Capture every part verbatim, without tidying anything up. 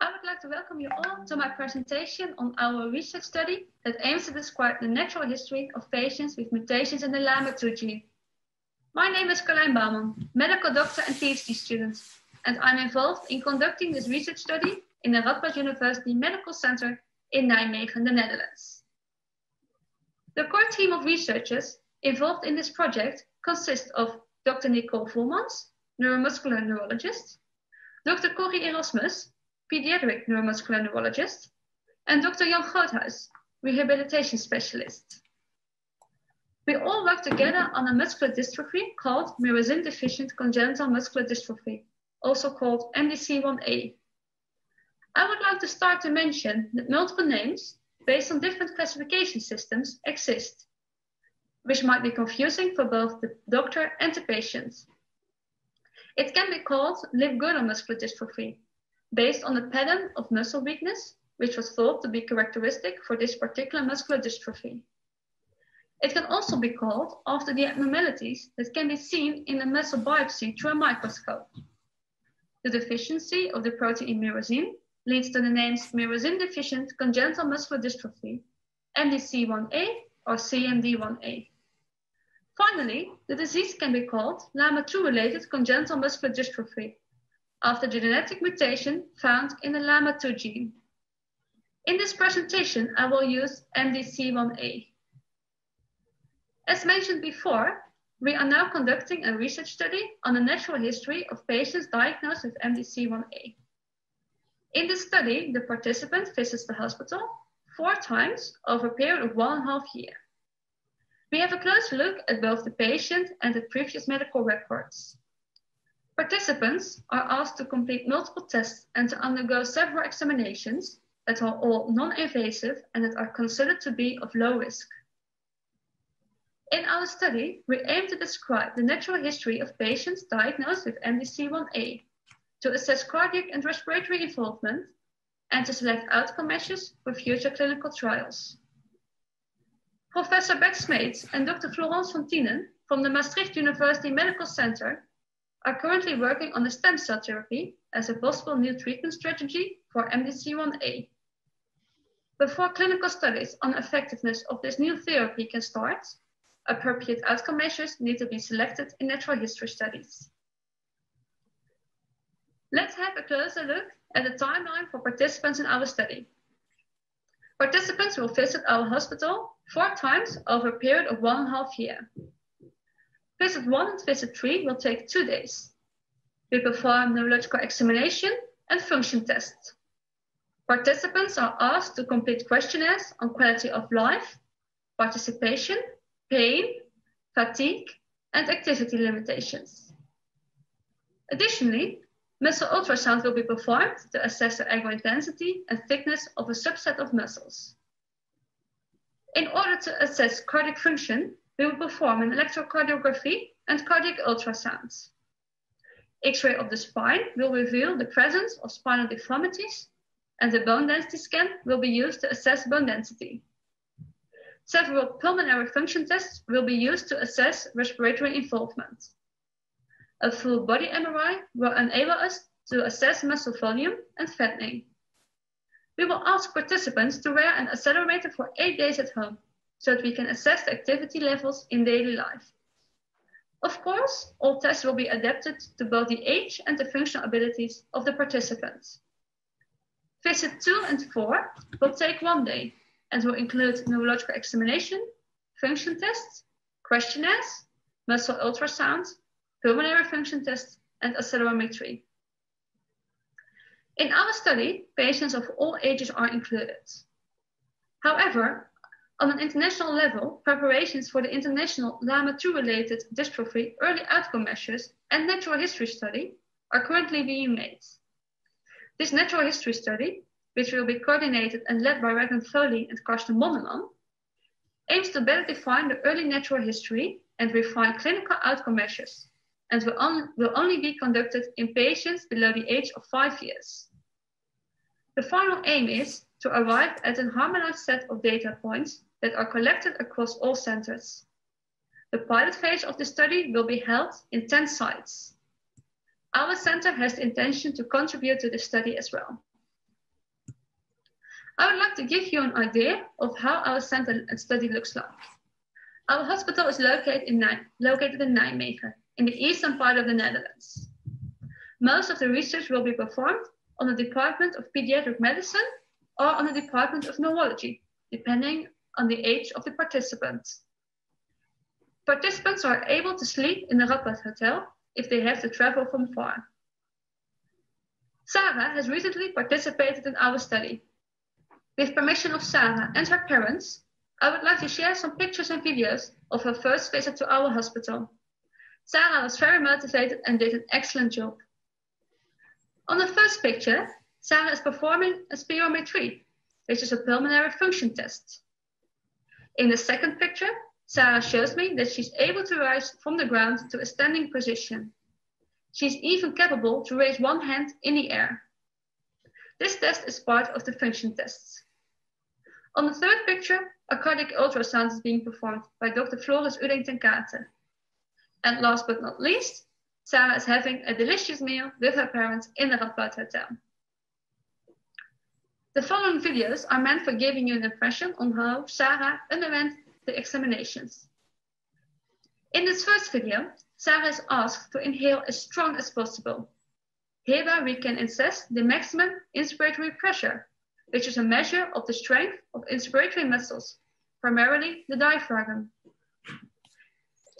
I would like to welcome you all to my presentation on our research study that aims to describe the natural history of patients with mutations in the LAMA two gene. My name is Karlijn Bouman, medical doctor and PhD student, and I'm involved in conducting this research study in the Radboud University Medical Center in Nijmegen, the Netherlands. The core team of researchers involved in this project consists of Doctor Nicol Voermans, neuromuscular neurologist, Doctor Corrie Erasmus, pediatric neuromuscular neurologist, and Doctor Jan Groothuis, rehabilitation specialist. We all work together on a muscular dystrophy called myristin deficient congenital muscular dystrophy, also called M D C one A. I would like to start to mention that multiple names based on different classification systems exist, which might be confusing for both the doctor and the patient. It can be called limb-girdle muscular dystrophy, based on the pattern of muscle weakness, which was thought to be characteristic for this particular muscular dystrophy. It can also be called after the abnormalities that can be seen in a muscle biopsy through a microscope. The deficiency of the protein myristin leads to the names myristin deficient congenital muscular dystrophy, M D C one A or C M D one A. Finally, the disease can be called LAMA two related congenital muscular dystrophy, after the genetic mutation found in the LAMA two gene. In this presentation, I will use M D C one A. As mentioned before, we are now conducting a research study on the natural history of patients diagnosed with M D C one A. In this study, the participant visits the hospital four times over a period of one and a half year. We have a close look at both the patient and the previous medical records. Participants are asked to complete multiple tests and to undergo several examinations that are all non-invasive and that are considered to be of low risk. In our study, we aim to describe the natural history of patients diagnosed with M D C one A, to assess cardiac and respiratory involvement, and to select outcome measures for future clinical trials. Professor Baxmaets and Doctor Florence van Tienen from the Maastricht University Medical Center are currently working on the stem cell therapy as a possible new treatment strategy for M D C one A. Before clinical studies on effectiveness of this new therapy can start, appropriate outcome measures need to be selected in natural history studies. Let's have a closer look at the timeline for participants in our study. Participants will visit our hospital four times over a period of one and a half year. Visit one and visit three will take two days. We perform neurological examination and function tests. Participants are asked to complete questionnaires on quality of life, participation, pain, fatigue, and activity limitations. Additionally, muscle ultrasound will be performed to assess the agointensity and thickness of a subset of muscles. In order to assess cardiac function, we will perform an electrocardiography and cardiac ultrasounds. X-ray of the spine will reveal the presence of spinal deformities, and the bone density scan will be used to assess bone density. Several pulmonary function tests will be used to assess respiratory involvement. A full body M R I will enable us to assess muscle volume and fattening. We will ask participants to wear an accelerometer for eight days at home, so that we can assess the activity levels in daily life. Of course, all tests will be adapted to both the age and the functional abilities of the participants. Visit two and four will take one day and will include neurological examination, function tests, questionnaires, muscle ultrasound, pulmonary function tests, and accelerometry. In our study, patients of all ages are included. However, on an international level, preparations for the international LAMA two related dystrophy early outcome measures and natural history study are currently being made. This natural history study, which will be coordinated and led by Regan Foley and Karsten Mondelmann, aims to better define the early natural history and refine clinical outcome measures, and will, on, will only be conducted in patients below the age of five years. The final aim is to arrive at a harmonized set of data points that are collected across all centers. The pilot phase of the study will be held in ten sites. Our center has the intention to contribute to the study as well. I would like to give you an idea of how our center and study looks like. Our hospital is located in, located in Nijmegen, in the eastern part of the Netherlands. Most of the research will be performed on the Department of Pediatric Medicine or on the Department of Neurology, depending on the age of the participants. Participants are able to sleep in the Ruppert Hotel if they have to travel from far. Sarah has recently participated in our study. With permission of Sarah and her parents, I would like to share some pictures and videos of her first visit to our hospital. Sarah was very motivated and did an excellent job. On the first picture, Sarah is performing a spirometry, which is a pulmonary function test. In the second picture, Sarah shows me that she's able to rise from the ground to a standing position. She's even capable to raise one hand in the air. This test is part of the function tests. On the third picture, a cardiac ultrasound is being performed by Doctor Floris Udington-Kate. And last but not least, Sarah is having a delicious meal with her parents in the Radboud Hotel. The following videos are meant for giving you an impression on how Sarah underwent the examinations. In this first video, Sarah is asked to inhale as strong as possible. Hereby we can assess the maximum inspiratory pressure, which is a measure of the strength of inspiratory muscles, primarily the diaphragm.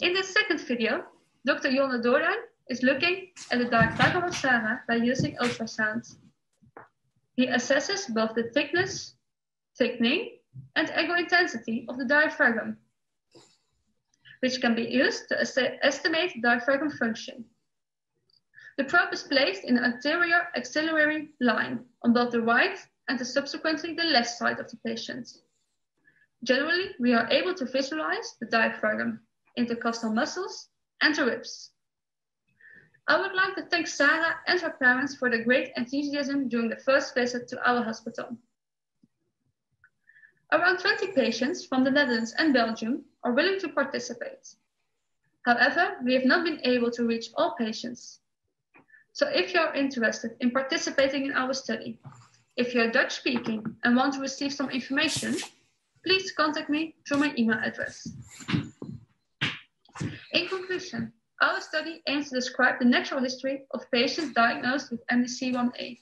In the second video, Doctor Jonne Doordijn is looking at the diaphragm of Sarah by using ultrasound. He assesses both the thickness, thickening, and echo-intensity of the diaphragm, which can be used to estimate diaphragm function. The probe is placed in an anterior axillary line on both the right and the subsequently the left side of the patient. Generally, we are able to visualize the diaphragm, intercostal muscles, and the ribs. I would like to thank Sarah and her parents for their great enthusiasm during the first visit to our hospital. Around twenty patients from the Netherlands and Belgium are willing to participate. However, we have not been able to reach all patients. So if you are interested in participating in our study, if you are Dutch speaking and want to receive some information, please contact me through my email address. In conclusion, our study aims to describe the natural history of patients diagnosed with M D C one A.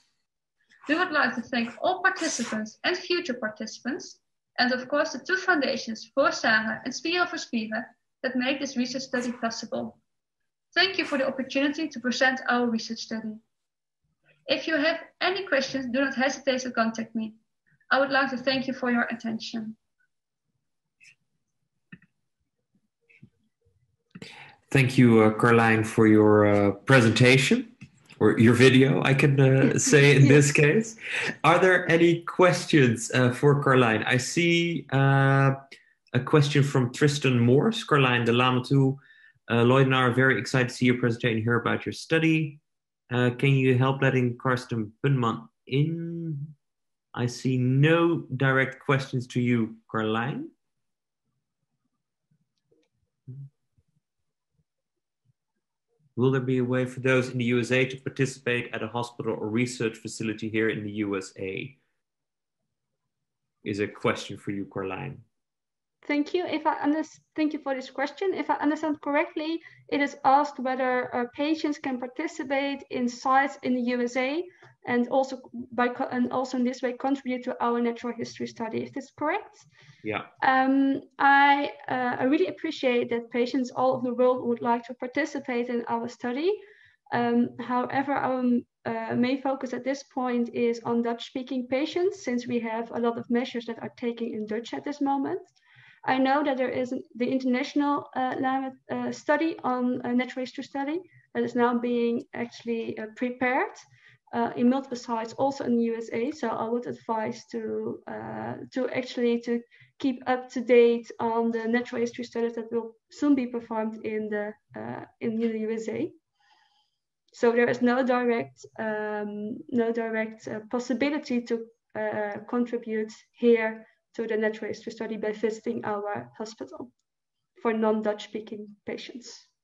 We would like to thank all participants and future participants, and of course the two foundations, Voor Sarah and Spieren voor Spieren, that make this research study possible. Thank you for the opportunity to present our research study. If you have any questions, do not hesitate to contact me. I would like to thank you for your attention. Thank you, uh, Karlijn, for your uh, presentation, or your video, I can uh, say in this case. Are there any questions uh, for Karlijn? I see uh, a question from Tristan Morse. Karlijn, the LAMA two, uh, Lloyd and I are very excited to see your presentation and hear about your study. Uh, can you help letting Karsten Pundmann in? I see no direct questions to you, Karlijn. Will there be a way for those in the U S A to participate at a hospital or research facility here in the U S A? Is a question for you, Karlijn. Thank you. If I thank you for this question. If I understand correctly, it is asked whether uh, patients can participate in sites in the U S A and also by and also in this way contribute to our natural history study. Is this correct? Yeah. Um, I uh, I really appreciate that patients all over the world would like to participate in our study. Um, however, our uh, main focus at this point is on Dutch-speaking patients, since we have a lot of measures that are taken in Dutch at this moment. I know that there is the international uh, LAMA uh, study on uh, natural history study that is now being actually uh, prepared uh, in multiple sites, also in the U S A. So I would advise to uh, to actually to keep up to date on the natural history studies that will soon be performed in the uh, in the U S A. So there is no direct um, no direct uh, possibility to uh, contribute here to the natural history study by visiting our hospital for non-Dutch speaking patients.